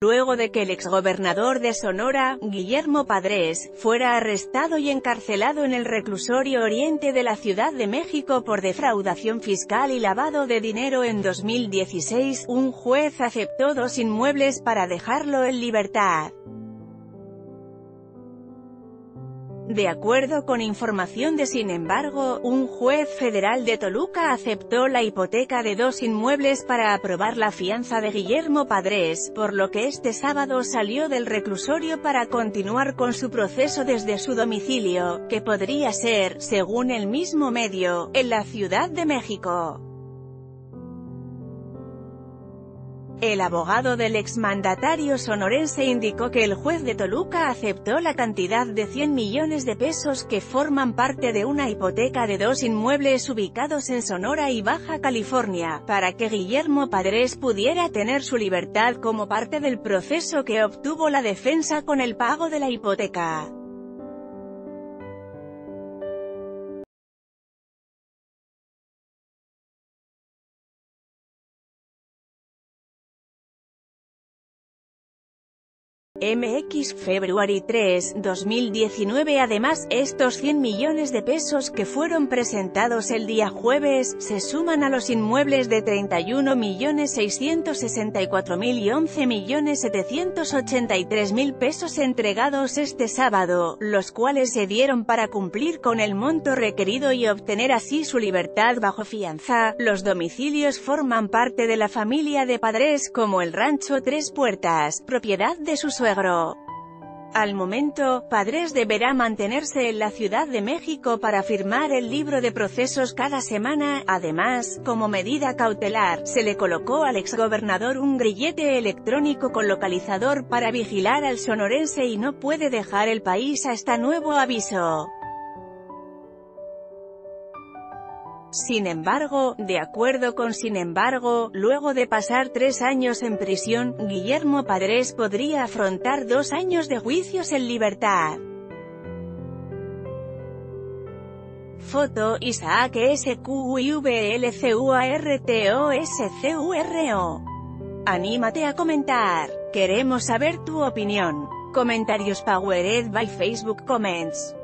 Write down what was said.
Luego de que el exgobernador de Sonora, Guillermo Padrés, fuera arrestado y encarcelado en el Reclusorio Oriente de la Ciudad de México por defraudación fiscal y lavado de dinero en 2016, un juez aceptó 2 inmuebles para dejarlo en libertad. De acuerdo con información de Sin Embargo, un juez federal de Toluca aceptó la hipoteca de 2 inmuebles para aprobar la fianza de Guillermo Padrés, por lo que este sábado salió del reclusorio para continuar con su proceso desde su domicilio, que podría ser, según el mismo medio, en la Ciudad de México. El abogado del exmandatario sonorense indicó que el juez de Toluca aceptó la cantidad de 100 millones de pesos que forman parte de una hipoteca de 2 inmuebles ubicados en Sonora y Baja California, para que Guillermo Padrés pudiera tener su libertad como parte del proceso que obtuvo la defensa con el pago de la hipoteca. MX February 3, 2019. Además, estos 100 millones de pesos que fueron presentados el día jueves, se suman a los inmuebles de 31.664.000 y 11.783.000 pesos entregados este sábado, los cuales se dieron para cumplir con el monto requerido y obtener así su libertad bajo fianza. Los domicilios forman parte de la familia de Padrés, como el Rancho Tres Puertas, propiedad de su suegro. Al momento, Padrés deberá mantenerse en la Ciudad de México para firmar el libro de procesos cada semana. Además, como medida cautelar, se le colocó al exgobernador un grillete electrónico con localizador para vigilar al sonorense y no puede dejar el país hasta nuevo aviso. Sin embargo, de acuerdo con Sin Embargo, luego de pasar 3 años en prisión, Guillermo Padrés podría afrontar 2 años de juicios en libertad. Foto: Isaac SQUIVLCUARTOSCURO. Anímate a comentar. Queremos saber tu opinión. Comentarios powered by Facebook Comments.